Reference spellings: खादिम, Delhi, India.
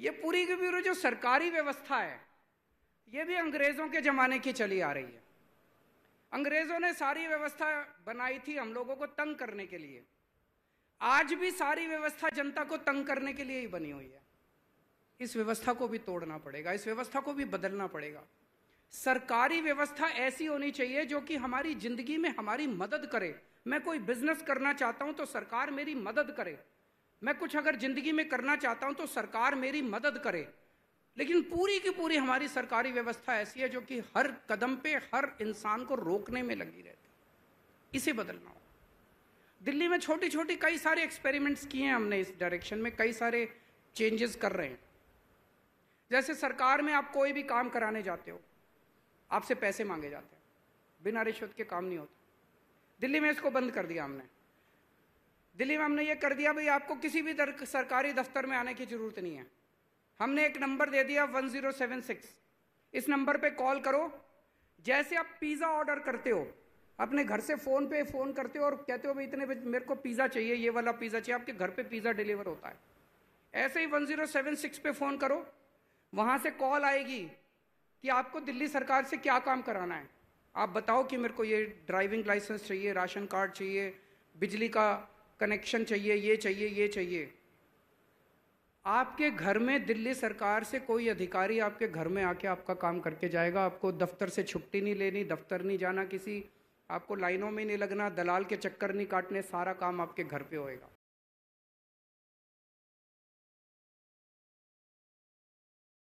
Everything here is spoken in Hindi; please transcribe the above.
ये पूरी की पूरी जो सरकारी व्यवस्था है ये भी अंग्रेजों के जमाने की चली आ रही है। अंग्रेजों ने सारी व्यवस्था बनाई थी हम लोगों को तंग करने के लिए। आज भी सारी व्यवस्था जनता को तंग करने के लिए ही बनी हुई है। इस व्यवस्था को भी तोड़ना पड़ेगा, इस व्यवस्था को भी बदलना पड़ेगा। सरकारी व्यवस्था ऐसी होनी चाहिए जो कि हमारी जिंदगी में हमारी मदद करे। मैं कोई बिजनेस करना चाहता हूं तो सरकार मेरी मदद करे, मैं कुछ अगर जिंदगी में करना चाहता हूं तो सरकार मेरी मदद करे। लेकिन पूरी की पूरी हमारी सरकारी व्यवस्था ऐसी है जो कि हर कदम पे हर इंसान को रोकने में लगी रहती है। इसे बदलना हो। दिल्ली में छोटी छोटी कई सारे एक्सपेरिमेंट्स किए हैं हमने इस डायरेक्शन में, कई सारे चेंजेस कर रहे हैं। जैसे सरकार में आप कोई भी काम कराने जाते हो आपसे पैसे मांगे जाते हैं, बिना रिश्वत के काम नहीं होता। दिल्ली में इसको बंद कर दिया हमने। दिल्ली में हमने ये कर दिया भाई आपको किसी भी सरकारी दफ्तर में आने की जरूरत नहीं है। हमने एक नंबर दे दिया 1076, इस नंबर पे कॉल करो। जैसे आप पिज़्ज़ा ऑर्डर करते हो अपने घर से फ़ोन पे फ़ोन करते हो और कहते हो भाई इतने मेरे को पिज़्ज़ा चाहिए, ये वाला पिज़्ज़ा चाहिए, आपके घर पे पिज़्ज़ा डिलीवर होता है। ऐसे ही 1076 पे फ़ोन करो, वहाँ से कॉल आएगी कि आपको दिल्ली सरकार से क्या काम कराना है। आप बताओ कि मेरे को ये ड्राइविंग लाइसेंस चाहिए, राशन कार्ड चाहिए, बिजली का कनेक्शन चाहिए, ये चाहिए, ये चाहिए। आपके घर में दिल्ली सरकार से कोई अधिकारी आपके घर में आके आपका काम करके जाएगा। आपको दफ्तर से छुट्टी नहीं लेनी, दफ्तर नहीं जाना किसी, आपको लाइनों में नहीं लगना, दलाल के चक्कर नहीं काटने, सारा काम आपके घर पे होएगा।